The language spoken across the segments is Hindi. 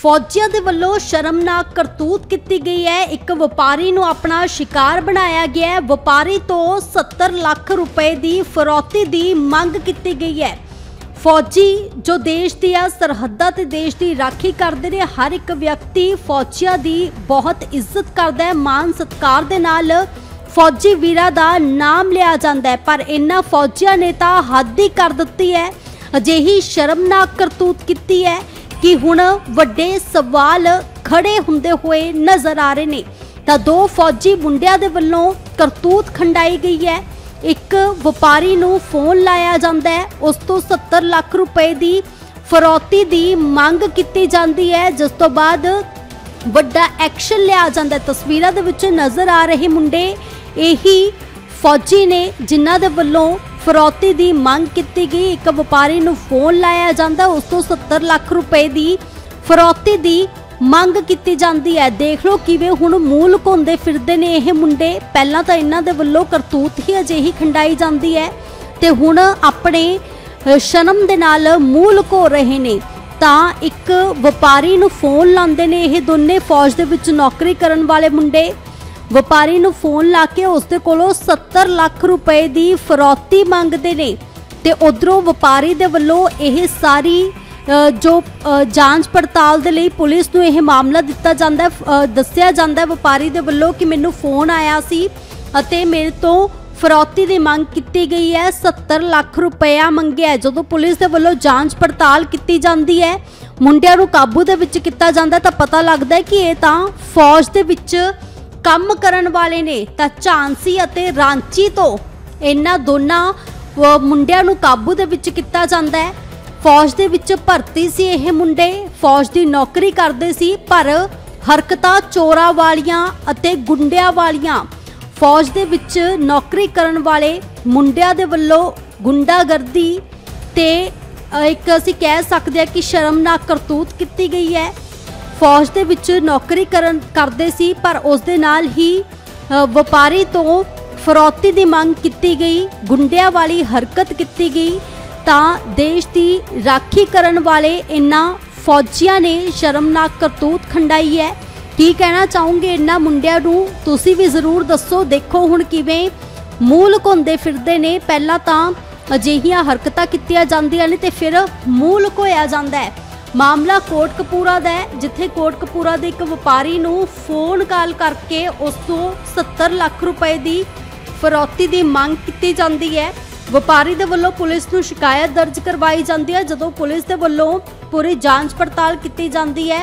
ਫੌਜੀਆਂ ਦੇ ਵੱਲੋਂ ਸ਼ਰਮਨਾਕ ਕਰਤੂਤ ਕੀਤੀ ਗਈ ਹੈ। ਇੱਕ ਵਪਾਰੀ ਨੂੰ ਆਪਣਾ ਸ਼ਿਕਾਰ ਬਣਾਇਆ ਗਿਆ ਹੈ। ਵਪਾਰੀ ਤੋਂ 70 ਲੱਖ ਰੁਪਏ ਦੀ ਫਰੌਤੀ ਦੀ ਮੰਗ ਕੀਤੀ ਗਈ ਹੈ। ਫੌਜੀ ਜੋ ਦੇਸ਼ ਦੀਆਂ ਸਰਹੱਦਾਂ ਤੇ ਦੇਸ਼ ਦੀ ਰਾਖੀ ਕਰਦੇ ਨੇ, ਹਰ ਇੱਕ ਵਿਅਕਤੀ ਫੌਜੀਆਂ ਦੀ ਬਹੁਤ ਇੱਜ਼ਤ ਕਰਦਾ ਹੈ। ਮਾਨ ਸਤਿਕਾਰ ਦੇ ਨਾਲ ਫੌਜੀ ਵੀਰਾਂ ਦਾ ਨਾਮ ਲਿਆ ਜਾਂਦਾ ਹੈ, ਪਰ ਇਹਨਾਂ ਫੌਜੀਆਂ ਨੇ ਤਾਂ ਹੱਦ ਹੀ ਕਰ ਦਿੱਤੀ ਹੈ। ਅਜਿਹੀ ਸ਼ਰਮਨਾਕ ਕਰਤੂਤ ਕੀਤੀ ਹੈ कि हुण वड्डे सवाल खड़े हुंदे हुए नजर आ रहे ने। तां दो फौजी मुंडियां दे वल्लों करतूत खंडाई गई है। एक व्यापारी नूं फोन लाया जांदा है, उस तों 70 लाख रुपए की फरौती की मंग की जाती है, जिस तों बाद वड्डा एक्शन लिया जांदा। तस्वीरां दे विच नज़र आ रहे मुंडे यही फौजी ने जिन्हां दे वल्लों फरौती की मांग की गई। एक व्यापारी को फोन लाया जाता, उस तो 70 लाख रुपए की फरौती की मांग की जाती है। देख लो किवें हुण मूल लुकाउंदे फिरदे ने इह मुंडे। पहलां तां इन्हां दे वल्लों करतूत ही अजिही खंडाई जाती है ते हुण अपने शर्म दे नाल मूल लुका रहे ने। तां एक व्यापारी को फोन लांदे ने इह दोने फौज दे विच नौकरी करन वाले मुंडे। ਵਪਾਰੀ ਨੂੰ फोन ला के उसके कोलों 70 ਲੱਖ रुपए की फरौती ਮੰਗਦੇ ਨੇ ਤੇ ਉਧਰੋं ਵਪਾਰੀ ਦੇ ਵੱਲੋਂ ਇਹ सारी जो ਜਾਂਚ ਪੜਤਾਲ ਦੇ ਲਈ ਪੁਲਿਸ ਨੂੰ ਇਹ मामला ਦਿੱਤਾ ਜਾਂਦਾ। ਦੱਸਿਆ ਜਾਂਦਾ ਵਪਾਰੀ ਦੇ ਵੱਲੋਂ ਕਿ ਮੈਨੂੰ फोन आया ਸੀ ਅਤੇ ਮੇਰੇ ਤੋਂ फरौती की मांग की गई है, 70 लाख रुपया मंगया है। जो पुलिस के वालों जांच पड़ताल की जाती है, ਮੁੰਡਿਆਂ ਨੂੰ ਕਾਬੂ ਦੇ ਵਿੱਚ ਕੀਤਾ ਜਾਂਦਾ ਤਾਂ पता लगता है कि ये तो फौज के ਕੰਮ ਕਰਨ ਵਾਲੇ ਨੇ। ਤਾਂ ਝਾਂਸੀ ਅਤੇ ਰਾਂਚੀ ਤੋਂ ਇਹਨਾਂ ਦੋਨਾਂ ਮੁੰਡਿਆਂ ਨੂੰ ਕਾਬੂ ਦੇ ਵਿੱਚ ਕੀਤਾ ਜਾਂਦਾ ਹੈ। ਫੌਜ ਦੇ ਵਿੱਚ ਭਰਤੀ ਸੀ ਇਹ ਮੁੰਡੇ, ਫੌਜ ਦੀ ਨੌਕਰੀ ਕਰਦੇ ਸੀ, ਪਰ ਹਰਕਤਾਂ ਚੋਰਾ ਵਾਲੀਆਂ ਅਤੇ ਗੁੰਡਿਆਂ ਵਾਲੀਆਂ। ਫੌਜ ਦੇ ਵਿੱਚ ਨੌਕਰੀ ਕਰਨ ਵਾਲੇ ਮੁੰਡਿਆਂ ਦੇ ਵੱਲੋਂ ਗੁੰਡਾਗਰਦੀ ਤੇ ਇੱਕ ਅਸੀਂ ਕਹਿ ਸਕਦੇ ਹਾਂ ਕਿ ਸ਼ਰਮਨਾਕ ਕਰਤੂਤ ਕੀਤੀ ਗਈ ਹੈ। फौज दे विच नौकरी करदे सी, पर उस दे नाल ही व्यापारी तो फरौती की मांग की गई, गुंडिया वाली हरकत की गई। तां देश की राखी करन वाले इन्हां फौजियां ने शर्मनाक करतूत खंडाई है। की कहना चाहोगे इन्हां मुंडियां नूं, तुसीं भी जरूर दसो। देखो हुण किवें मूंह लुकाउंदे फिरदे ने। पहलां तां अजिहियां हरकतां कीतियां जांदियां ने ते फिर मूंह लुकाया जांदा है। मामला कोटकपूरा दा है, जिथे कोटकपूरा दे एक व्यापारी नूं फोन कॉल करके उस तों 70 लाख रुपए की फरौती की मांग की जाती है। व्यापारी दे वल्लों पुलिस नूं शिकायत दर्ज करवाई जाती है। जदों पुलिस दे वल्लों पूरी जांच पड़ताल की जाती है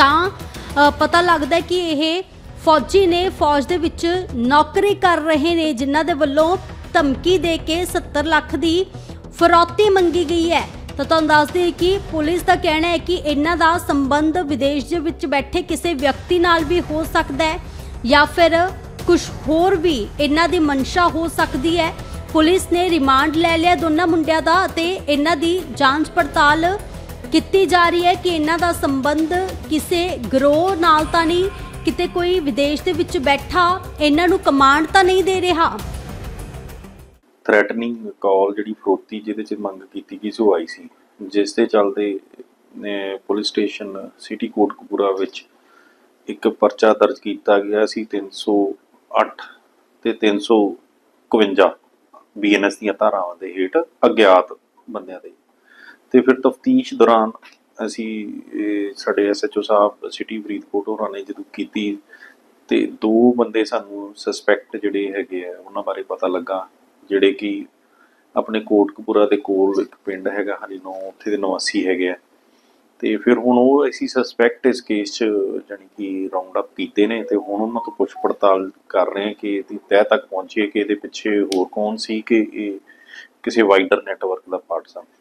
तां पता लगता है कि यह फौजी ने फौज दे विच नौकरी कर रहे ने, जिन्हां दे वल्लों धमकी दे के 70 लाख की फरौती मंगी गई है। तो तुहानूं दस दे कि पुलिस का कहना है कि इन्हां दा संबंध विदेश दे विच बैठे किसी व्यक्ति नाल भी हो सकता है या फिर कुछ होर भी इन्हां दी मंशा हो सकती है। पुलिस ने रिमांड ले लिया दोनों मुंडियां दा ते इन्हां दी जांच पड़ताल की जा रही है कि इन्हां दा संबंध किसी ग्रोह नाल तां नहीं, किते कोई विदेश दे विच बैठा इन्हां नूं कमांड तां नहीं दे रहा। थ्रैटनिंग कॉल जी फरौती जिहदे मंग की गई सो आई सी, जिस दे चलदे पुलिस स्टेशन सिटी कोटकपुरा विच एक परचा दर्ज किया गया सी 308 ते 351 BNS दी धारावां दे हेठ अज्ञात बंदियां दे। ते फिर तफ्तीश दौरान असी साडे SHO साहब सिटी फरीदकोट होरां ने जदों कीती ते दो बंदे सानूं सस्पैक्ट जिहड़े हैगे आ उन्हां बारे पता लगा, ਜਿਹੜੇ कि अपने कोटकपुरा के कोल एक पिंड हैगा हरिनौ, उत्थे दे निवासी हैगे आ। ते फिर हुण ओह असीं सस्पैक्ट इस केस च जानी कि राउंड अप कीते ने ते हुण उन्हां तों पुछ पड़ताल कर रहे हैं कि इहदी तह तक पहुंचीए कि इहदे पिछे होर कौन सी, कि इह किसी वाइडर नैटवर्क का पार्ट सन।